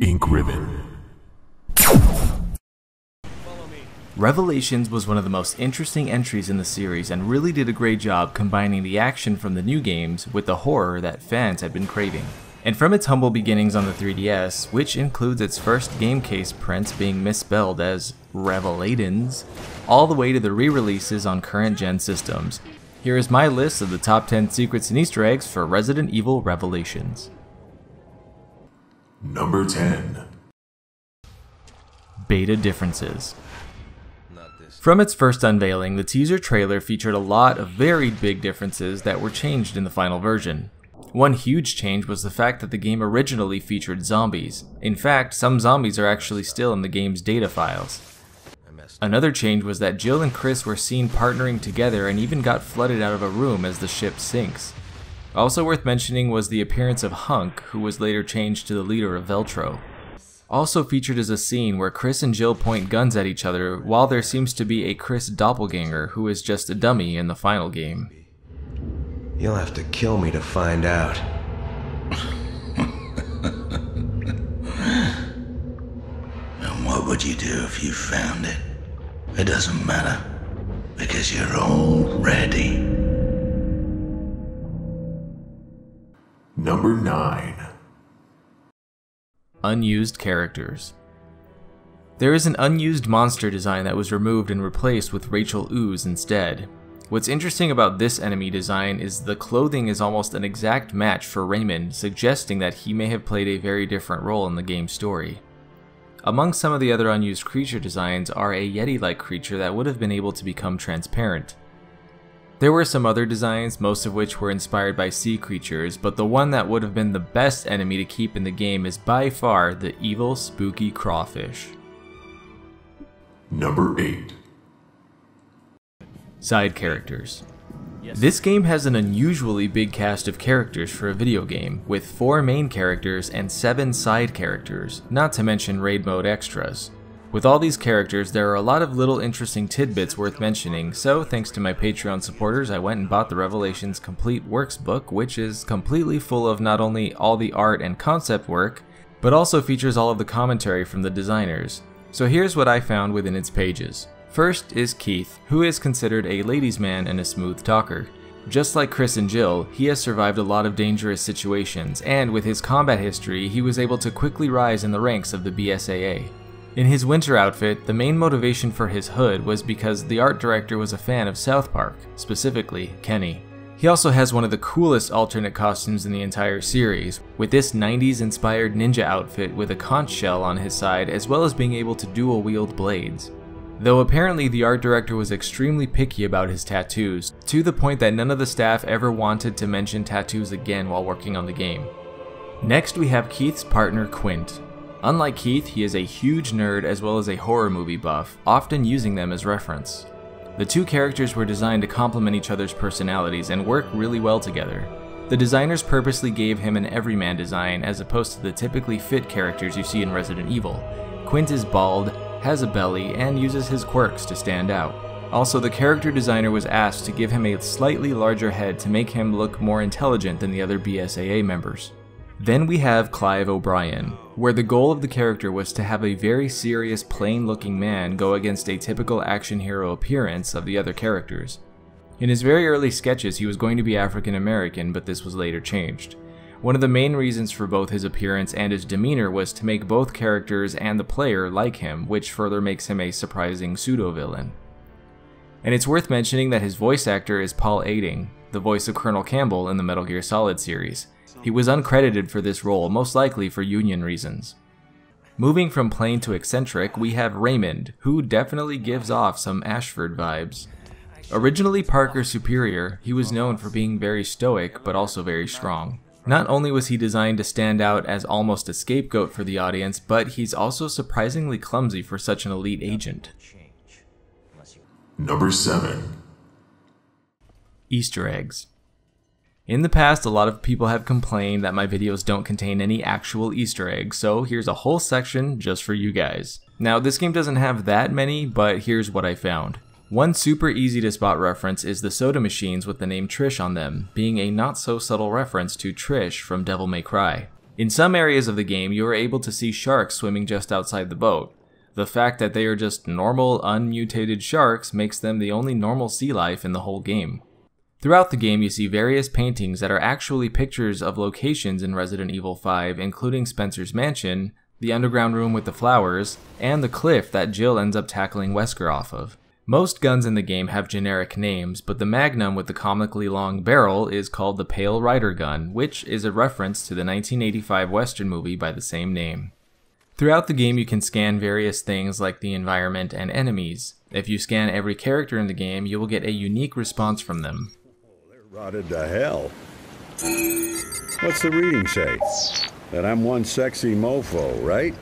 Ink Ribbon. Revelations was one of the most interesting entries in the series and really did a great job combining the action from the new games with the horror that fans had been craving. And from its humble beginnings on the 3DS, which includes its first game case prints being misspelled as Revelations, all the way to the re-releases on current gen systems, here is my list of the top 10 secrets and Easter eggs for Resident Evil Revelations. Number 10. Beta differences. From its first unveiling, the teaser trailer featured a lot of varied big differences that were changed in the final version. One huge change was the fact that the game originally featured zombies. In fact, some zombies are actually still in the game's data files. Another change was that Jill and Chris were seen partnering together and even got flooded out of a room as the ship sinks. Also worth mentioning was the appearance of Hunk, who was later changed to the leader of Veltro. Also featured is a scene where Chris and Jill point guns at each other, while there seems to be a Chris doppelganger who is just a dummy in the final game. You'll have to kill me to find out. And what would you do if you found it? It doesn't matter, because you're already. Number 9. Unused characters. There is an unused monster design that was removed and replaced with Rachel Ooze instead. What's interesting about this enemy design is the clothing is almost an exact match for Raymond, suggesting that he may have played a very different role in the game's story. Among some of the other unused creature designs are a Yeti-like creature that would have been able to become transparent. There were some other designs, most of which were inspired by sea creatures, but the one that would have been the best enemy to keep in the game is by far the evil, spooky crawfish. Number 8. Side characters. This game has an unusually big cast of characters for a video game, with 4 main characters and 7 side characters, not to mention Raid Mode extras. With all these characters, there are a lot of little interesting tidbits worth mentioning, so thanks to my Patreon supporters, I went and bought the Revelations Complete Works book, which is completely full of not only all the art and concept work, but also features all of the commentary from the designers. So here's what I found within its pages. First is Keith, who is considered a ladies' man and a smooth talker. Just like Chris and Jill, he has survived a lot of dangerous situations, and with his combat history, he was able to quickly rise in the ranks of the BSAA. In his winter outfit, the main motivation for his hood was because the art director was a fan of South Park, specifically Kenny. He also has one of the coolest alternate costumes in the entire series, with this 90s inspired ninja outfit with a conch shell on his side, as well as being able to dual wield blades. Though apparently the art director was extremely picky about his tattoos, to the point that none of the staff ever wanted to mention tattoos again while working on the game. Next we have Keith's partner Quint. Unlike Keith, he is a huge nerd as well as a horror movie buff, often using them as reference. The two characters were designed to complement each other's personalities and work really well together. The designers purposely gave him an everyman design as opposed to the typically fit characters you see in Resident Evil. Quint is bald, has a belly, and uses his quirks to stand out. Also, the character designer was asked to give him a slightly larger head to make him look more intelligent than the other BSAA members. Then we have Clive O'Brien, where the goal of the character was to have a very serious, plain-looking man go against a typical action hero appearance of the other characters. In his very early sketches, he was going to be African American, but this was later changed. One of the main reasons for both his appearance and his demeanor was to make both characters and the player like him, which further makes him a surprising pseudo-villain. And it's worth mentioning that his voice actor is Paul Eiding, the voice of Colonel Campbell in the Metal Gear Solid series. He was uncredited for this role, most likely for union reasons. Moving from plain to eccentric, we have Raymond, who definitely gives off some Ashford vibes. Originally Parker's superior, he was known for being very stoic, but also very strong. Not only was he designed to stand out as almost a scapegoat for the audience, but he's also surprisingly clumsy for such an elite agent. Number 7. Easter eggs. In the past, a lot of people have complained that my videos don't contain any actual Easter eggs, so here's a whole section just for you guys. Now, this game doesn't have that many, but here's what I found. One super easy to spot reference is the soda machines with the name Trish on them, being a not so subtle reference to Trish from Devil May Cry. In some areas of the game, you are able to see sharks swimming just outside the boat. The fact that they are just normal, unmutated sharks makes them the only normal sea life in the whole game. Throughout the game, you see various paintings that are actually pictures of locations in Resident Evil 5, including Spencer's Mansion, the underground room with the flowers, and the cliff that Jill ends up tackling Wesker off of. Most guns in the game have generic names, but the Magnum with the comically long barrel is called the Pale Rider Gun, which is a reference to the 1985 Western movie by the same name. Throughout the game, you can scan various things like the environment and enemies. If you scan every character in the game, you will get a unique response from them. Oh, they're rotted to hell. What's the reading say? That I'm one sexy mofo, right?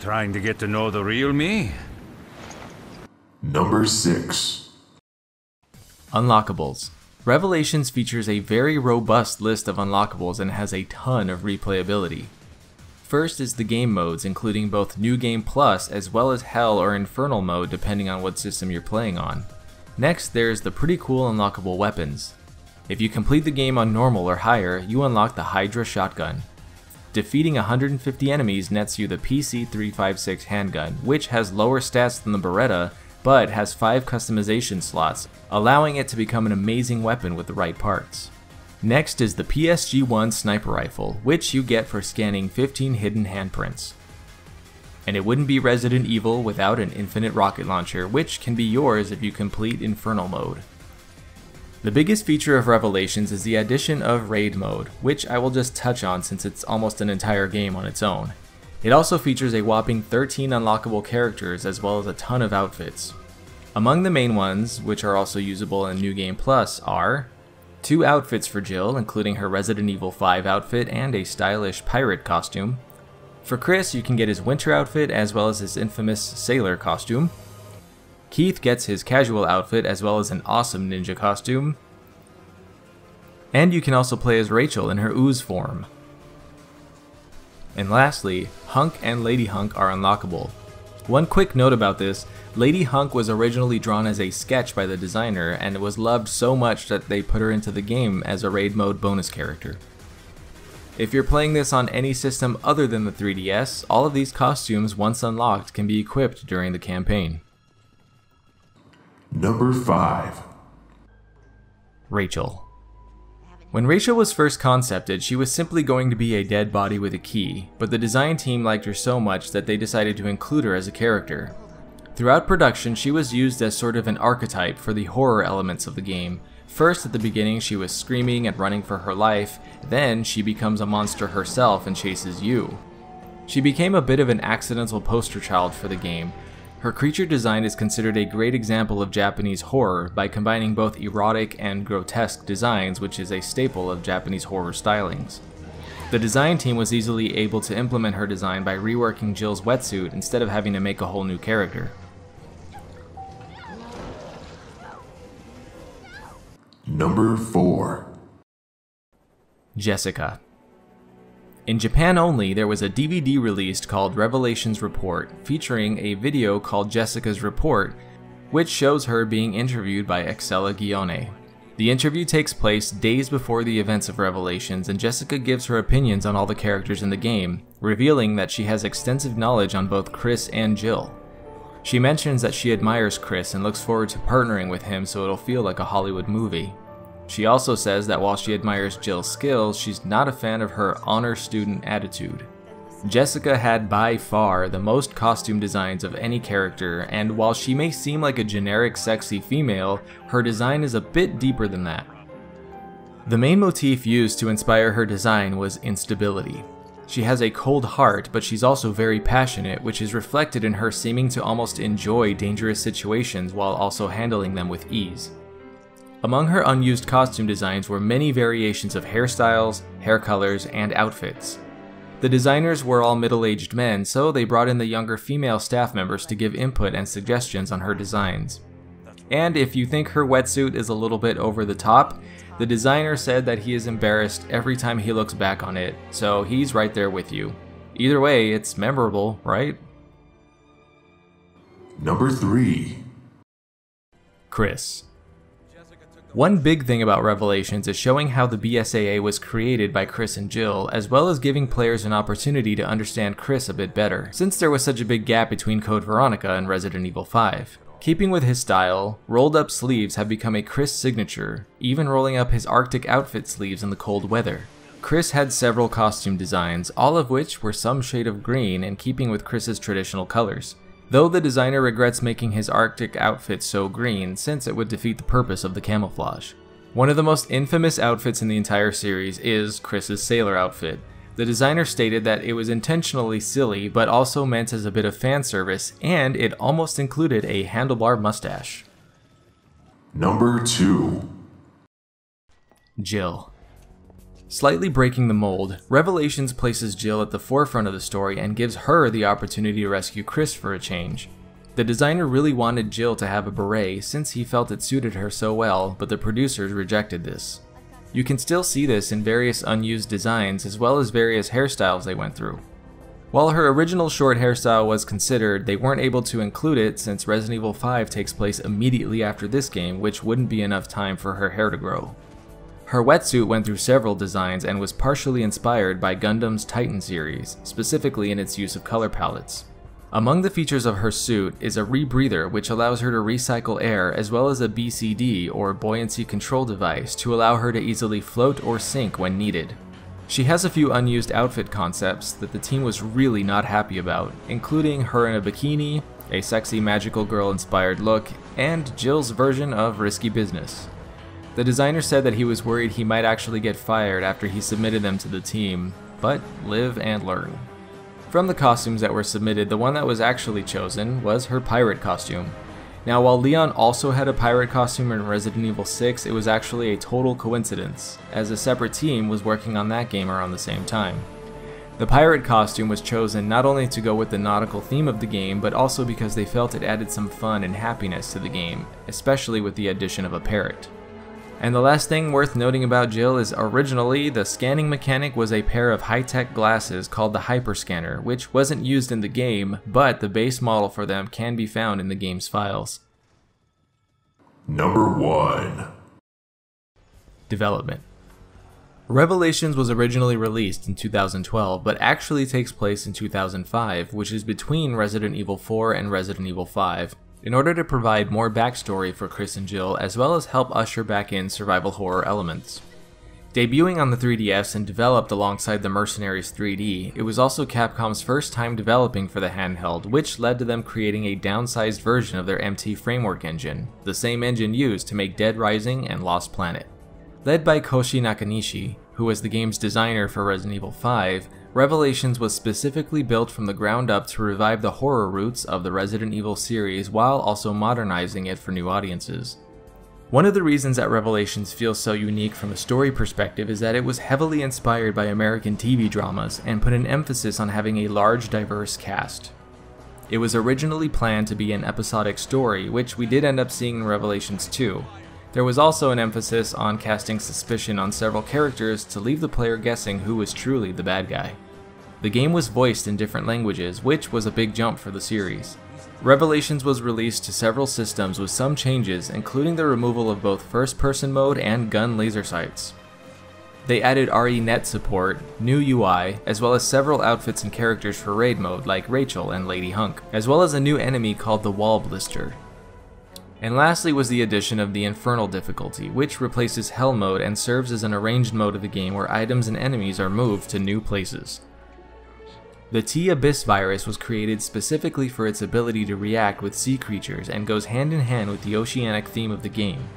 Trying to get to know the real me? Number 6. Unlockables. Revelations features a very robust list of unlockables and has a ton of replayability. First is the game modes, including both New Game Plus as well as Hell or Infernal mode depending on what system you're playing on. Next, there's the pretty cool unlockable weapons. If you complete the game on normal or higher, you unlock the Hydra shotgun. Defeating 150 enemies nets you the PC-356 handgun, which has lower stats than the Beretta, but has 5 customization slots, allowing it to become an amazing weapon with the right parts. Next is the PSG-1 sniper rifle, which you get for scanning 15 hidden handprints. And it wouldn't be Resident Evil without an infinite rocket launcher, which can be yours if you complete Infernal mode. The biggest feature of Revelations is the addition of Raid Mode, which I will just touch on since it's almost an entire game on its own. It also features a whopping 13 unlockable characters as well as a ton of outfits. Among the main ones, which are also usable in New Game Plus, are 2 outfits for Jill, including her Resident Evil 5 outfit and a stylish pirate costume. For Chris, you can get his winter outfit as well as his infamous sailor costume. Keith gets his casual outfit as well as an awesome ninja costume. And you can also play as Rachel in her ooze form. And lastly, Hunk and Lady Hunk are unlockable. One quick note about this, Lady Hunk was originally drawn as a sketch by the designer and it was loved so much that they put her into the game as a Raid Mode bonus character. If you're playing this on any system other than the 3DS, all of these costumes once unlocked can be equipped during the campaign. Number 5. Rachel. When Rachel was first concepted, she was simply going to be a dead body with a key, but the design team liked her so much that they decided to include her as a character. Throughout production, she was used as sort of an archetype for the horror elements of the game. First, at the beginning, she was screaming and running for her life, then she becomes a monster herself and chases you. She became a bit of an accidental poster child for the game. Her creature design is considered a great example of Japanese horror by combining both erotic and grotesque designs, which is a staple of Japanese horror stylings. The design team was easily able to implement her design by reworking Jill's wetsuit instead of having to make a whole new character. Number 4. Jessica. In Japan only, there was a DVD released called Revelations Report, featuring a video called Jessica's Report, which shows her being interviewed by Excella Guione. The interview takes place days before the events of Revelations, and Jessica gives her opinions on all the characters in the game, revealing that she has extensive knowledge on both Chris and Jill. She mentions that she admires Chris and looks forward to partnering with him so it'll feel like a Hollywood movie. She also says that while she admires Jill's skills, she's not a fan of her honor student attitude. Jessica had by far the most costume designs of any character, and while she may seem like a generic sexy female, her design is a bit deeper than that. The main motif used to inspire her design was instability. She has a cold heart, but she's also very passionate, which is reflected in her seeming to almost enjoy dangerous situations while also handling them with ease. Among her unused costume designs were many variations of hairstyles, hair colors, and outfits. The designers were all middle-aged men, so they brought in the younger female staff members to give input and suggestions on her designs. And if you think her wetsuit is a little bit over the top, the designer said that he is embarrassed every time he looks back on it, so he's right there with you. Either way, it's memorable, right? Number 3. Chris. One big thing about Revelations is showing how the BSAA was created by Chris and Jill, as well as giving players an opportunity to understand Chris a bit better, since there was such a big gap between Code Veronica and Resident Evil 5. Keeping with his style, rolled up sleeves have become a Chris signature, even rolling up his Arctic outfit sleeves in the cold weather. Chris had several costume designs, all of which were some shade of green in keeping with Chris's traditional colors, though the designer regrets making his Arctic outfit so green since it would defeat the purpose of the camouflage. One of the most infamous outfits in the entire series is Chris's sailor outfit. The designer stated that it was intentionally silly but also meant as a bit of fan service, and it almost included a handlebar mustache. Number 2. Jill. Slightly breaking the mold, Revelations places Jill at the forefront of the story and gives her the opportunity to rescue Chris for a change. The designer really wanted Jill to have a beret since he felt it suited her so well, but the producers rejected this. You can still see this in various unused designs as well as various hairstyles they went through. While her original short hairstyle was considered, they weren't able to include it since Resident Evil 5 takes place immediately after this game, which wouldn't be enough time for her hair to grow. Her wetsuit went through several designs and was partially inspired by Gundam's Titan series, specifically in its use of color palettes. Among the features of her suit is a rebreather, which allows her to recycle air, as well as a BCD, or buoyancy control device, to allow her to easily float or sink when needed. She has a few unused outfit concepts that the team was really not happy about, including her in a bikini, a sexy magical girl inspired look, and Jill's version of risky business. The designer said that he was worried he might actually get fired after he submitted them to the team, but live and learn. From the costumes that were submitted, the one that was actually chosen was her pirate costume. Now, while Leon also had a pirate costume in Resident Evil 6, it was actually a total coincidence, as a separate team was working on that game around the same time. The pirate costume was chosen not only to go with the nautical theme of the game, but also because they felt it added some fun and happiness to the game, especially with the addition of a parrot. And the last thing worth noting about Jill is originally the scanning mechanic was a pair of high-tech glasses called the Hyperscanner, which wasn't used in the game, but the base model for them can be found in the game's files. Number 1. Development. Revelations was originally released in 2012, but actually takes place in 2005, which is between Resident Evil 4 and Resident Evil 5. In order to provide more backstory for Chris and Jill, as well as help usher back in survival horror elements. Debuting on the 3DS and developed alongside the Mercenaries 3D, it was also Capcom's first time developing for the handheld, which led to them creating a downsized version of their MT Framework engine, the same engine used to make Dead Rising and Lost Planet. Led by Koshi Nakanishi, who was the game's designer for Resident Evil 5, Revelations was specifically built from the ground up to revive the horror roots of the Resident Evil series while also modernizing it for new audiences. One of the reasons that Revelations feels so unique from a story perspective is that it was heavily inspired by American TV dramas and put an emphasis on having a large, diverse cast. It was originally planned to be an episodic story, which we did end up seeing in Revelations 2. There was also an emphasis on casting suspicion on several characters to leave the player guessing who was truly the bad guy. The game was voiced in different languages, which was a big jump for the series. Revelations was released to several systems with some changes, including the removal of both first-person mode and gun laser sights. They added RE/NET support, new UI, as well as several outfits and characters for Raid Mode like Rachel and Lady Hunk, as well as a new enemy called the Wall Blister. And lastly was the addition of the Infernal difficulty, which replaces Hell mode and serves as an arranged mode of the game where items and enemies are moved to new places. The T-Abyss virus was created specifically for its ability to react with sea creatures and goes hand in hand with the oceanic theme of the game.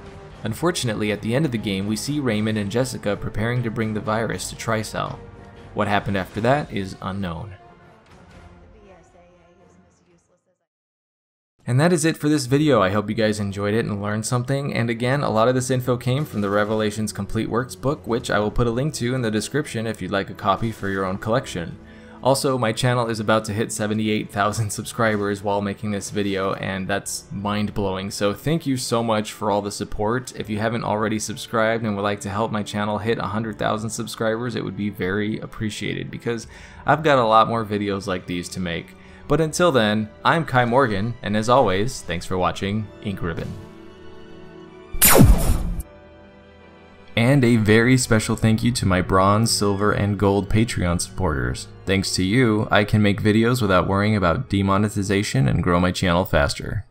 Unfortunately, at the end of the game, we see Raymond and Jessica preparing to bring the virus to Tricell. What happened after that is unknown. And that is it for this video. I hope you guys enjoyed it and learned something, and again, a lot of this info came from the Revelations Complete Works book, which I will put a link to in the description if you'd like a copy for your own collection. Also, my channel is about to hit 78,000 subscribers while making this video, and that's mind-blowing, so thank you so much for all the support. If you haven't already subscribed and would like to help my channel hit 100,000 subscribers, it would be very appreciated, because I've got a lot more videos like these to make. But until then, I'm Kai Morgan, and as always, thanks for watching Ink Ribbon. And a very special thank you to my bronze, silver, and gold Patreon supporters. Thanks to you, I can make videos without worrying about demonetization and grow my channel faster.